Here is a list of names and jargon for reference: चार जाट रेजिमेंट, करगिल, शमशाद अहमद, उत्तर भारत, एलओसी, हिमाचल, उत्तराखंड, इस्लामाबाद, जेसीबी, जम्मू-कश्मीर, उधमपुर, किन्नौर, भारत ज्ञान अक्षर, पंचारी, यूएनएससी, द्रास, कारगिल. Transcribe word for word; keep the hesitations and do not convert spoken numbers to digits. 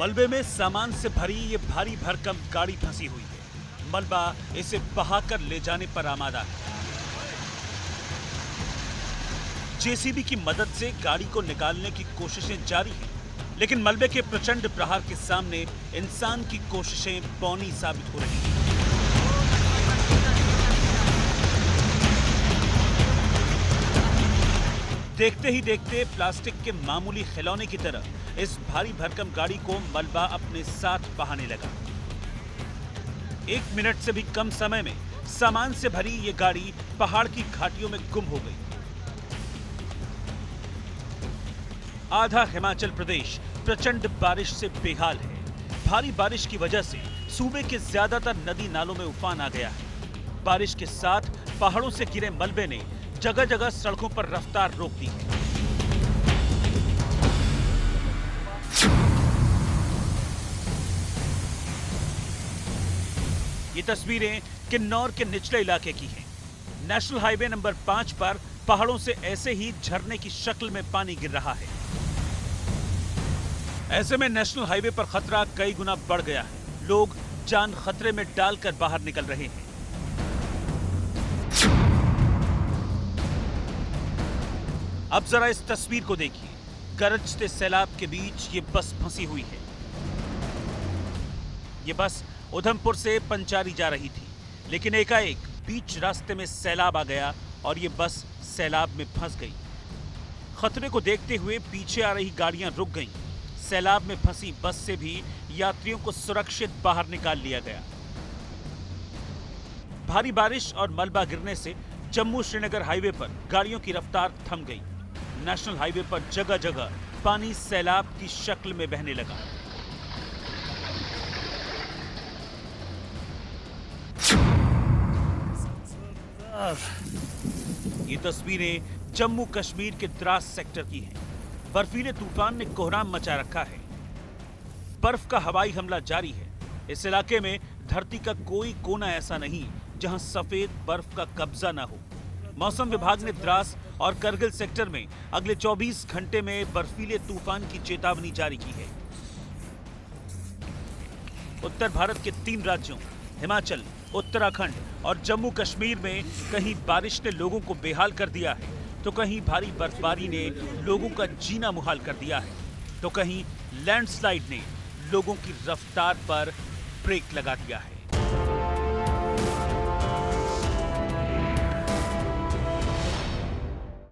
मलबे में सामान से भरी ये भारी भरकम गाड़ी फंसी हुई है। मलबा इसे बहाकर ले जाने पर आमादा है। जेसीबी की मदद से गाड़ी को निकालने की कोशिशें जारी हैं, लेकिन मलबे के प्रचंड प्रहार के सामने इंसान की कोशिशें बौनी साबित हो रही हैं। देखते ही देखते प्लास्टिक के मामूली खिलौने की तरह इस भारी भरकम गाड़ी को मलबा अपने साथ बहाने लगा। एक मिनट से भी कम समय में सामान से भरी ये गाड़ी पहाड़ की घाटियों में गुम हो गई। आधा हिमाचल प्रदेश प्रचंड बारिश से बेहाल है। भारी बारिश की वजह से सूबे के ज्यादातर नदी नालों में उफान आ गया है। बारिश के साथ पहाड़ों से गिरे मलबे ने जगह जगह सड़कों पर रफ्तार रोक दी है। ये तस्वीरें किन्नौर के निचले इलाके की हैं। नेशनल हाईवे नंबर पांच पर पहाड़ों से ऐसे ही झरने की शक्ल में पानी गिर रहा है। ऐसे में नेशनल हाईवे पर खतरा कई गुना बढ़ गया है। लोग जान खतरे में डालकर बाहर निकल रहे हैं। अब जरा इस तस्वीर को देखिए। गरजते सैलाब के बीच ये बस फंसी हुई है। ये बस उधमपुर से पंचारी जा रही थी, लेकिन एकाएक बीच रास्ते में सैलाब आ गया और ये बस सैलाब में फंस गई। खतरे को देखते हुए पीछे आ रही गाड़ियां रुक गईं। सैलाब में फंसी बस से भी यात्रियों को सुरक्षित बाहर निकाल लिया गया। भारी बारिश और मलबा गिरने से जम्मू श्रीनगर हाईवे पर गाड़ियों की रफ्तार थम गई। नेशनल हाईवे पर जगह जगह पानी सैलाब की शक्ल में बहने लगा। ये तस्वीरें जम्मू कश्मीर के द्रास सेक्टर की हैं। बर्फीले तूफान ने कोहराम मचा रखा है। बर्फ का हवाई हमला जारी है। इस इलाके में धरती का कोई कोना ऐसा नहीं जहां सफेद बर्फ का कब्जा ना हो। मौसम विभाग ने द्रास और करगिल सेक्टर में अगले चौबीस घंटे में बर्फीले तूफान की चेतावनी जारी की है। उत्तर भारत के तीन राज्यों हिमाचल, उत्तराखंड और जम्मू कश्मीर में कहीं बारिश ने लोगों को बेहाल कर दिया है, तो कहीं भारी बर्फबारी ने लोगों का जीना मुहाल कर दिया है, तो कहीं लैंडस्लाइड ने लोगों की रफ्तार पर ब्रेक लगा दिया है।